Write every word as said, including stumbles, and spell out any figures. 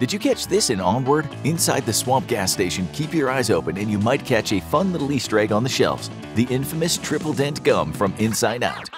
Did you catch this in Onward? Inside the Swamp gas station, keep your eyes open and you might catch a fun little Easter egg on the shelves. The infamous Triple Dent Gum from Inside Out.